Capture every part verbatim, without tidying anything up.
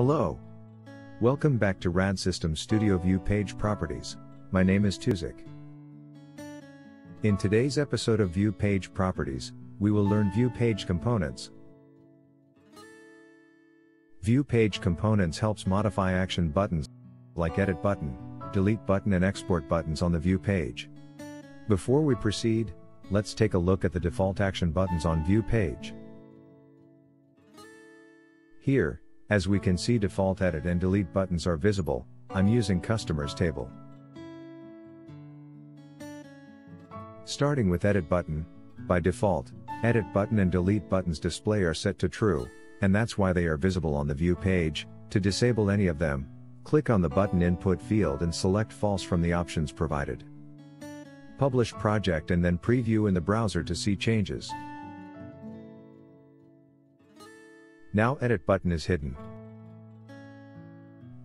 Hello. Welcome back to RadSystems Studio View Page Properties. My name is Tuzik. In today's episode of View Page Properties, we will learn View Page Components. View Page Components helps modify action buttons like Edit Button, Delete Button and Export Buttons on the View Page. Before we proceed, let's take a look at the default action buttons on View Page. Here, as we can see, default edit and delete buttons are visible. I'm using customers table. Starting with edit button, by default, edit button and delete buttons display are set to true, and that's why they are visible on the view page. To disable any of them, click on the button input field and select false from the options provided. Publish project and then preview in the browser to see changes. Now edit button is hidden.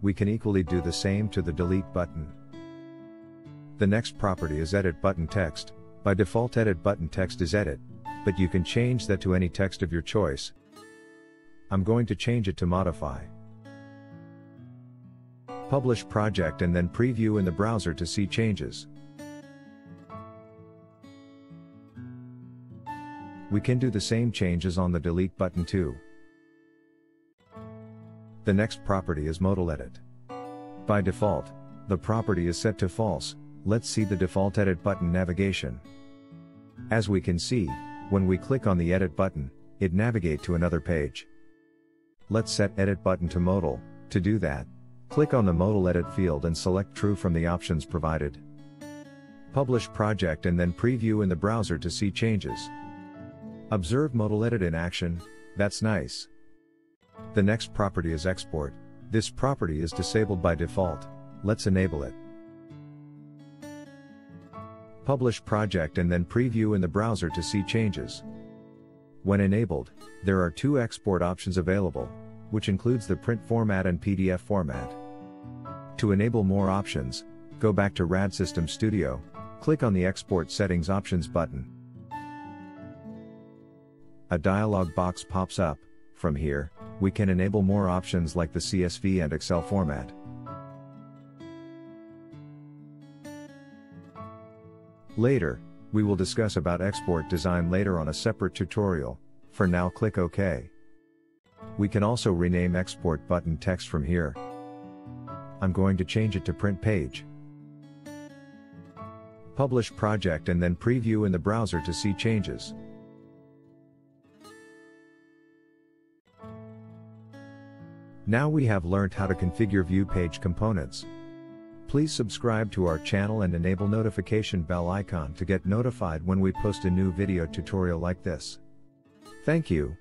We can equally do the same to the delete button. The next property is edit button text. By default edit button text is edit, but you can change that to any text of your choice. I'm going to change it to modify. Publish project and then preview in the browser to see changes. We can do the same changes on the delete button too. The next property is modal edit. By default, the property is set to false. Let's see the default edit button navigation. As we can see, when we click on the edit button, it navigates to another page. Let's set edit button to modal. To do that, click on the modal edit field and select true from the options provided. Publish project and then preview in the browser to see changes. Observe modal edit in action. That's nice. The next property is export. This property is disabled by default. Let's enable it. Publish project and then preview in the browser to see changes. When enabled, there are two export options available, which includes the print format and P D F format. To enable more options, go back to RadSystems Studio, click on the Export Settings Options button. A dialog box pops up. From here, we can enable more options like the C S V and Excel format. Later, we will discuss about export design later on a separate tutorial. For now, click OK. We can also rename export button text from here. I'm going to change it to print page. Publish project and then preview in the browser to see changes. Now we have learned how to configure view page components. Please subscribe to our channel and enable notification bell icon to get notified when we post a new video tutorial like this. Thank you.